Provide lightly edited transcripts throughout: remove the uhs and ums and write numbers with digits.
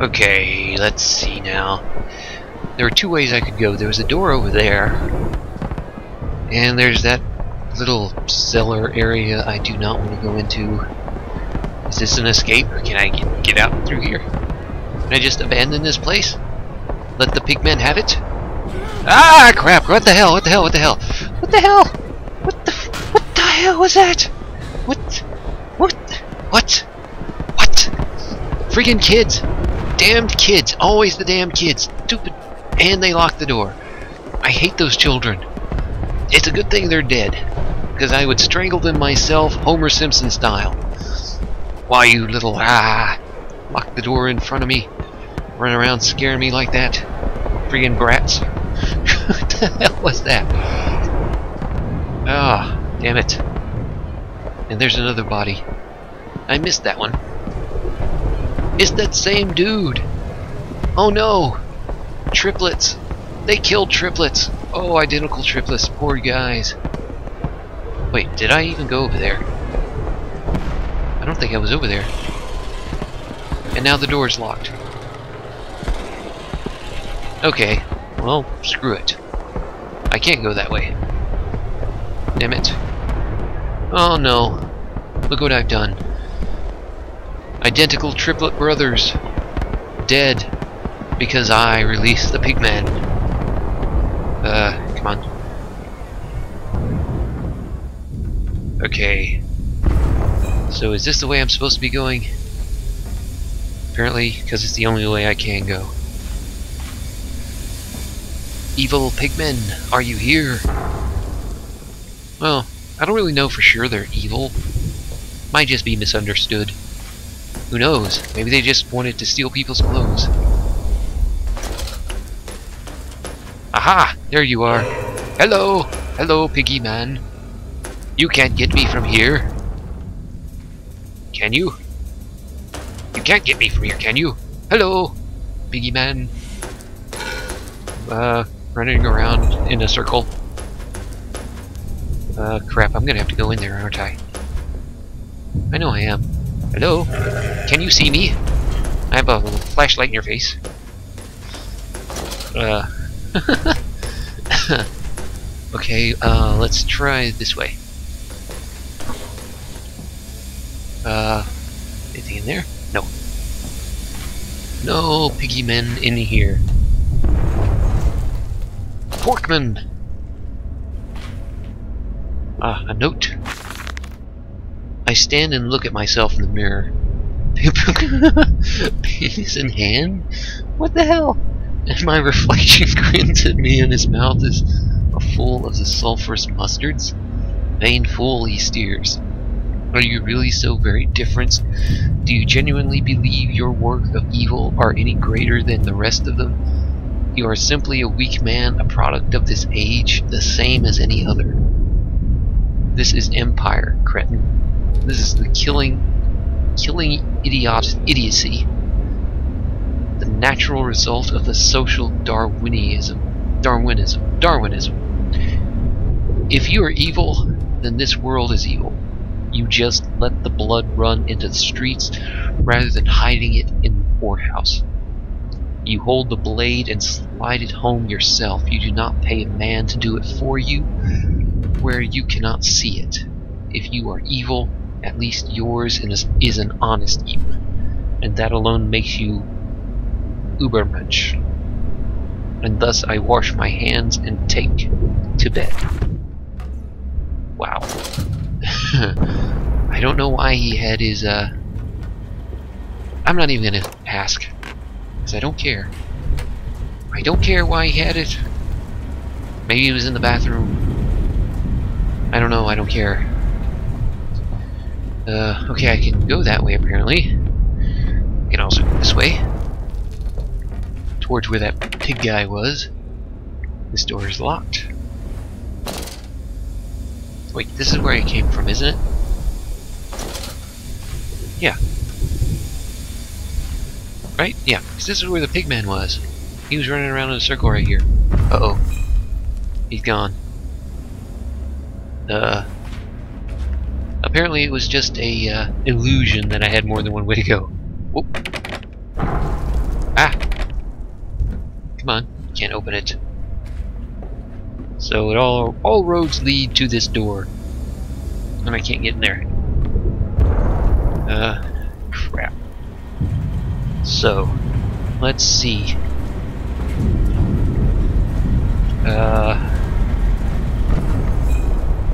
Okay, let's see now. There were two ways I could go. There was a door over there, and there's that little cellar area I do not want to go into. Is this an escape? Can I get out through here? Can I just abandon this place? Let the pigmen have it? Ah, crap! What the hell? What the hell? What the hell? What the hell? What the hell was that? What? Friggin' kids! Damned kids! Always the damn kids! Stupid! And they locked the door. I hate those children. It's a good thing they're dead, because I would strangle them myself, Homer Simpson style. Why, you little lock the door in front of me, run around scaring me like that, friggin' brats. What the hell was that? Ah, damn it. And there's another body. I missed that one. It's that same dude. Oh no! Triplets. They killed triplets. Oh, identical triplets. Poor guys. Wait, did I even go over there? I don't think I was over there. And now the door's locked. Okay. Well, screw it. I can't go that way. Damn it. Oh no. Look what I've done. Identical triplet brothers. Dead. Because I released the pigman. Come on. Okay. So is this the way I'm supposed to be going? Apparently, because it's the only way I can go. Evil pigmen, are you here? Well, I don't really know for sure they're evil. Might just be misunderstood. Who knows? Maybe they just wanted to steal people's clothes. Aha! There you are. Hello! Hello, piggy man. You can't get me from here. Can you? You can't get me from here, can you? Hello, piggy man. Running around in a circle. Crap, I'm gonna have to go in there, aren't I? I know I am. Hello? Can you see me? I have a little flashlight in your face. Okay, let's try this way. Is he in there? No. No piggy men in here. Porkman! A note. I stand and look at myself in the mirror. Penis in hand? What the hell? And my reflection grins at me, and his mouth is a full of the sulphurous mustards. Vain fool, he steers. Are you really so very different? Do you genuinely believe your work of evil are any greater than the rest of them? You are simply a weak man, a product of this age, the same as any other. This is empire, cretin. This is the killing idiocy. The natural result of the social Darwinism. If you are evil, then this world is evil. You just let the blood run into the streets rather than hiding it in the poorhouse. You hold the blade and slide it home yourself. You do not pay a man to do it for you where you cannot see it. If you are evil, at least yours is an honest evil. And that alone makes you Übermensch. And thus I wash my hands and take to bed. Wow. I don't know why he had his, I'm not even gonna ask. I don't care. I don't care why he had it. Maybe he was in the bathroom. I don't know. I don't care. Okay, I can go that way apparently. I can also go this way. Towards where that pig guy was. This door is locked. Wait, this is where I came from, isn't it? Yeah. Right? Yeah, because this is where the pigman was. He was running around in a circle right here. Uh-oh. He's gone. Apparently it was just a illusion that I had more than one way to go. Whoop. Come on, can't open it. So it all roads lead to this door, and I can't get in there. Crap. So, let's see.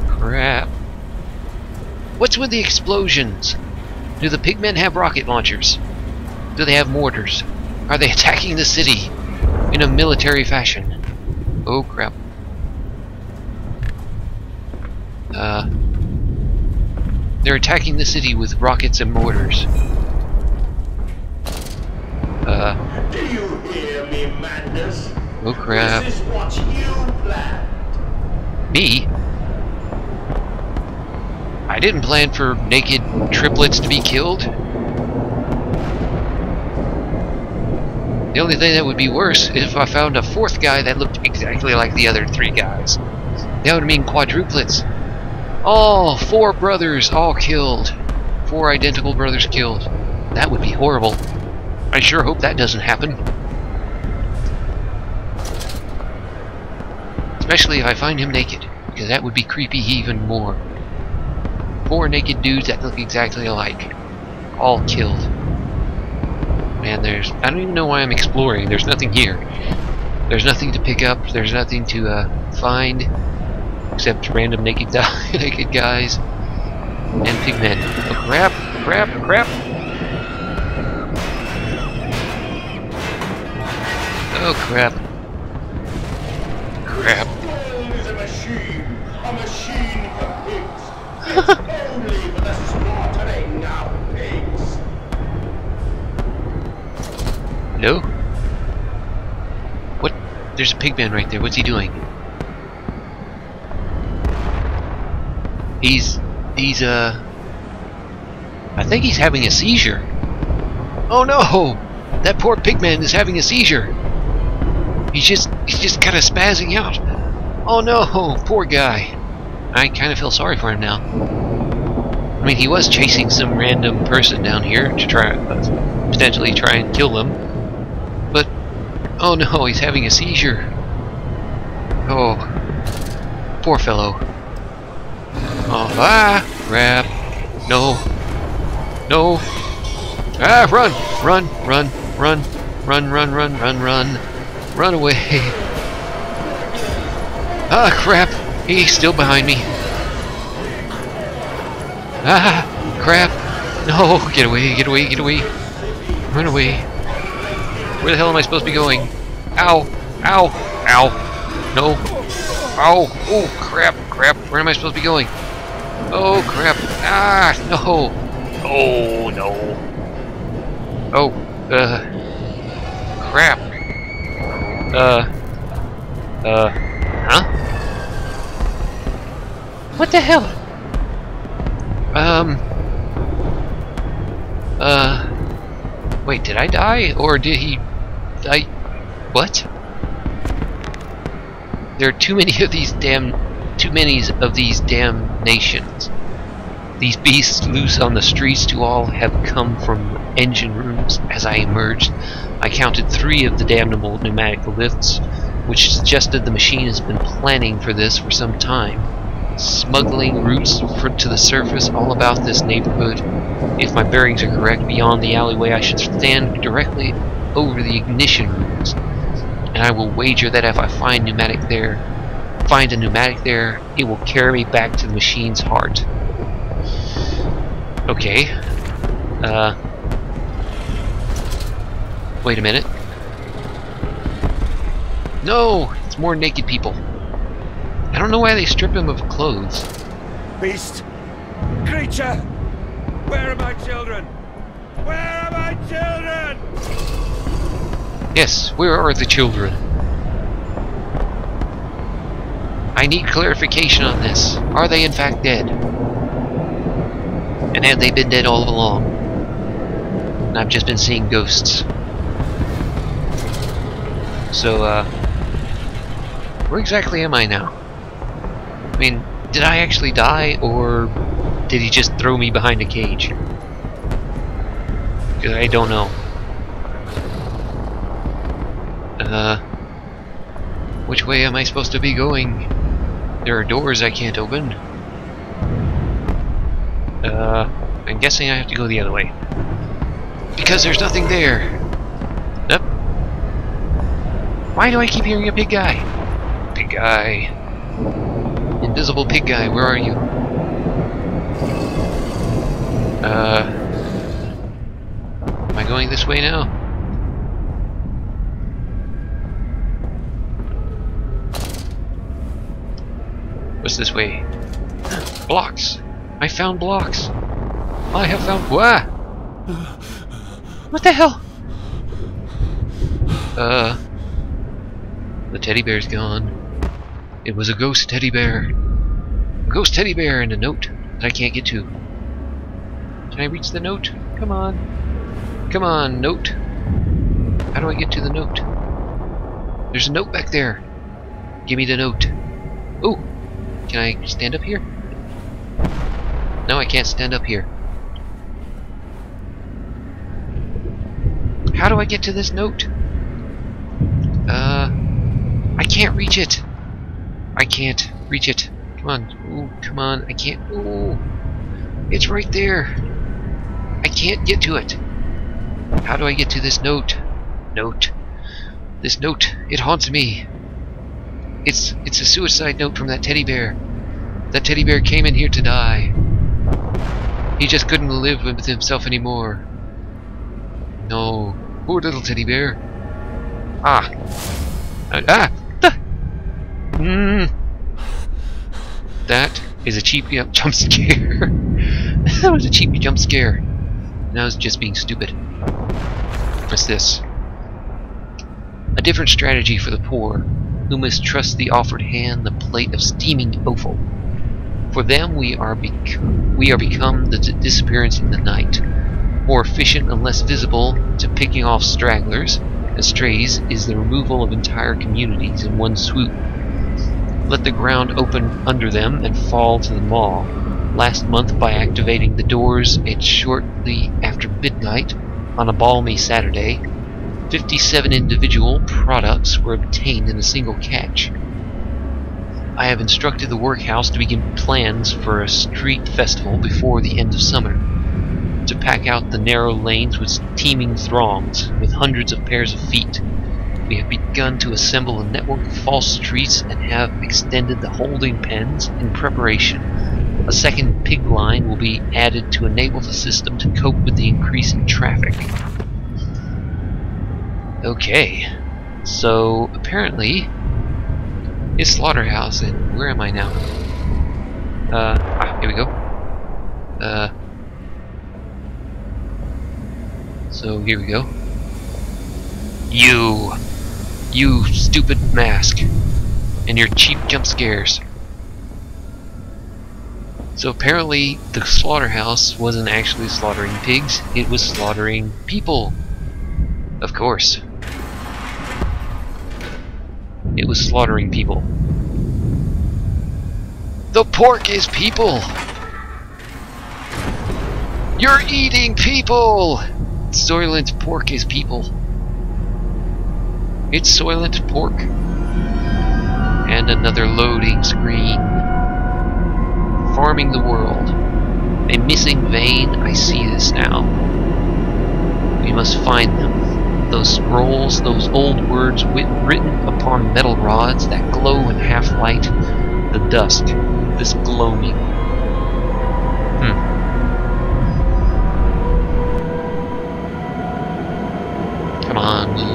Crap. What's with the explosions? Do the pigmen have rocket launchers? Do they have mortars? Are they attacking the city in a military fashion? Oh crap. They're attacking the city with rockets and mortars. Do you hear me, Mandus? Oh crap. This is what you planned. Me? I didn't plan for naked triplets to be killed. The only thing that would be worse is if I found a fourth guy that looked exactly like the other three guys. That would mean quadruplets. All four brothers all killed. Four identical brothers killed. That would be horrible. I sure hope that doesn't happen. Especially if I find him naked, because that would be creepy even more. Four naked dudes that look exactly alike, all killed. Man, I don't even know why I'm exploring. There's nothing here. There's nothing to pick up. There's nothing to find, except random naked guys and pigmen. Oh, crap! Crap! Crap! Oh crap! Crap! A machine for pigs. Only for the slaughtering of pigs. No? What? There's a pigman right there. What's he doing? He's I think he's having a seizure. Oh no! That poor pigman is having a seizure. He's just kind of spazzing out. Oh no, poor guy. I kind of feel sorry for him now. I mean, he was chasing some random person down here to potentially try and kill them. But, oh no, he's having a seizure. Oh, poor fellow. Oh, crap. No. No. Ah, run! Run, run, run, run, run, run, run, run. Run away. Ah, crap. He's still behind me. Ah, crap. No, get away, get away, get away. Run away. Where the hell am I supposed to be going? Ow, ow, ow. No. Ow, oh, crap, crap. Where am I supposed to be going? Oh, crap. Ah, no. Oh, no. Oh, crap. Huh? What the hell? Wait, did I die? Or did he... What? There are too many of these damnations. These beasts loose on the streets to all have come from engine rooms. As I emerged, I counted 3 of the damnable pneumatic lifts, which suggested the machine has been planning for this for some time. Smuggling routes to the surface all about this neighborhood. If my bearings are correct, beyond the alleyway I should stand directly over the ignition rooms. And I will wager that if I find a pneumatic there, it will carry me back to the machine's heart. Okay. Wait a minute. No! It's more naked people. I don't know why they strip him of clothes. Beast! Creature! Where are my children? Where are my children? Yes, where are the children? I need clarification on this. Are they in fact dead? And have they been dead all along? And I've just been seeing ghosts. So, where exactly am I now? I mean, did I actually die, or did he just throw me behind a cage? I don't know. Which way am I supposed to be going? There are doors I can't open. I'm guessing I have to go the other way. Because there's nothing there! Nope. Why do I keep hearing a pig guy? Pig guy. Invisible pig guy, where are you? Am I going this way now? What's this way? Blocks! I found blocks! I have found... Wah! What the hell? The teddy bear's gone. It was a ghost teddy bear. A ghost teddy bear and a note that I can't get to. Can I reach the note? Come on. Come on, note. How do I get to the note? There's a note back there. Give me the note. Oh! Can I stand up here? No, I can't stand up here. How do I get to this note? I can't reach it. I can't reach it. Come on. Ooh, come on. I can't. Ooh. It's right there. I can't get to it. How do I get to this note? Note. This note. It haunts me. It's a suicide note from that teddy bear. That teddy bear came in here to die. He just couldn't live with himself anymore. No. Poor little teddy bear. Ah. That is a cheap jump scare. That was a cheap jump scare. And I was just being stupid. What's this? A different strategy for the poor, who mistrust the offered hand, the plate of steaming offal. For them, we are become the disappearance in the night. More efficient and less visible to picking off stragglers and strays is the removal of entire communities in one swoop. Let the ground open under them and fall to the maw. Last month, by activating the doors at shortly after midnight on a balmy Saturday, 57 individual products were obtained in a single catch. I have instructed the workhouse to begin plans for a street festival before the end of summer, to pack out the narrow lanes with teeming throngs, with hundreds of pairs of feet. We have begun to assemble a network of false streets and have extended the holding pens in preparation. A second pig line will be added to enable the system to cope with the increase in traffic. Okay, so apparently it's slaughterhouse, and where am I now? Here we go. So here we go. You stupid mask, and your cheap jump scares. So apparently the slaughterhouse wasn't actually slaughtering pigs, it was slaughtering people. Of course. It was slaughtering people. The pork is people! You're eating people! Soylent pork is people. It's Soylent pork. And another loading screen. Farming the world. A missing vein, I see this now. We must find them. Those scrolls, those old words written upon metal rods that glow in half-light. The dusk, this gloaming.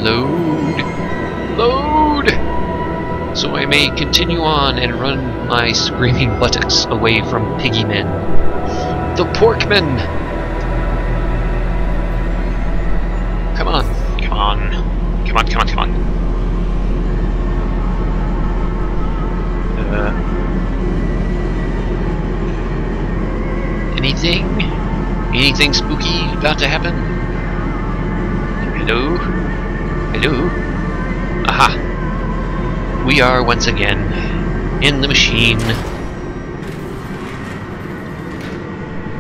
Load! Load! So I may continue on and run my screaming buttocks away from piggy men. The porkmen! Come on. Come on. Come on, come on, come on. Anything? Anything spooky about to happen? Hello? Hello. Aha. We are once again in the machine.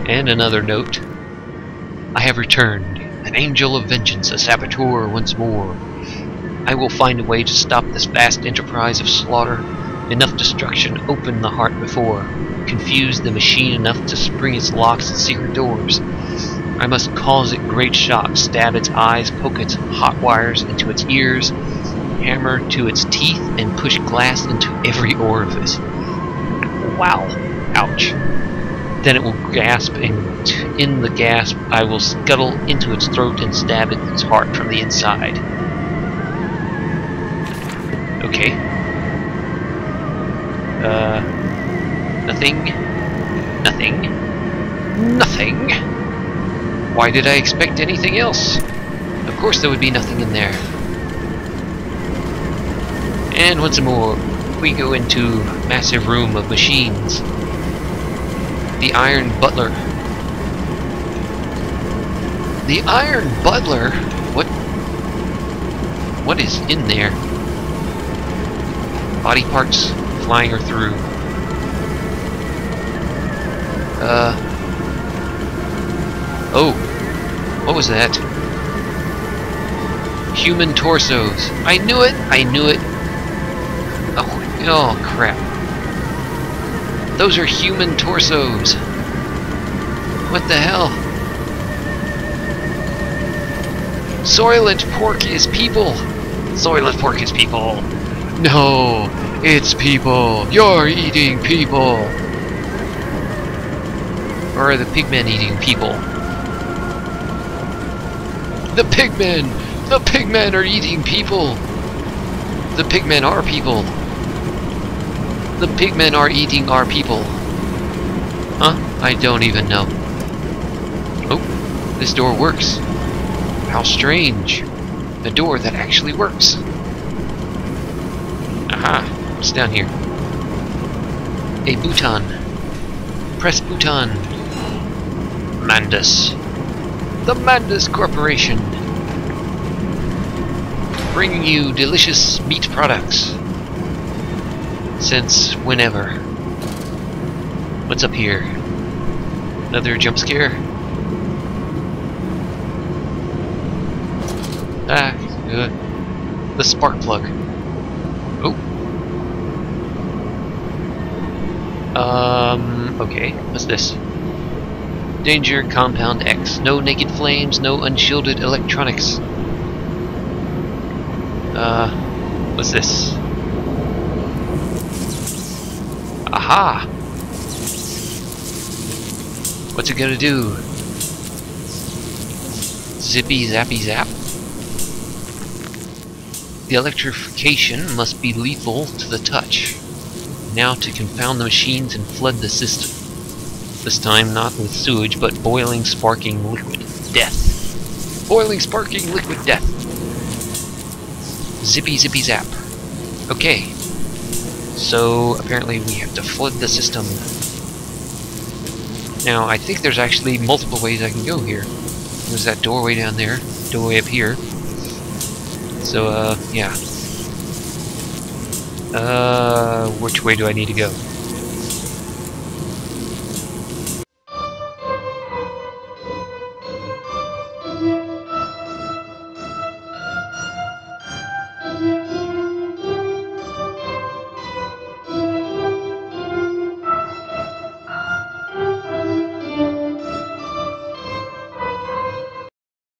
And another note. I have returned, an angel of vengeance, a saboteur once more. I will find a way to stop this vast enterprise of slaughter. Enough destruction opened the heart before, confused the machine enough to spring its locks and secret doors. I must cause it great shocks, stab its eyes, poke its hot wires into its ears, hammer to its teeth, and push glass into every orifice. Wow! Ouch! Then it will gasp, and in the gasp I will scuttle into its throat and stab at its heart from the inside. Okay. Nothing. Nothing. Nothing! Why did I expect anything else? Of course there would be nothing in there. And once more, we go into massive room of machines. The Iron Butler. The Iron Butler? What is in there? Body parts flying her through. Oh. What was that? Human torsos. I knew it! I knew it! Oh crap. Those are human torsos. What the hell? Soylent pork is people. Soylent pork is people. No, it's people. You're eating people. Or are the pigmen eating people? The pigmen! The pigmen are eating people! The pigmen are people. The pigmen are eating our people. Huh? I don't even know. Oh, this door works. How strange. A door that actually works. Aha, what's down here? A button. Press button. Mandus. The Mandus Corporation. Bringing you delicious meat products. Since whenever. What's up here? Another jump scare? Ah, good. The spark plug. Oh. Okay. What's this? Danger, compound X. No naked flames, no unshielded electronics. What's this? Aha! What's it gonna do? Zippy zappy zap? The electrification must be lethal to the touch. Now to confound the machines and flood the system. This time not with sewage, but boiling, sparking liquid death. Boiling, sparking liquid death. Zippy zippy zap. Okay. So, apparently we have to flood the system. Now, I think there's actually multiple ways I can go here. There's that doorway down there, doorway up here. So, yeah. Which way do I need to go?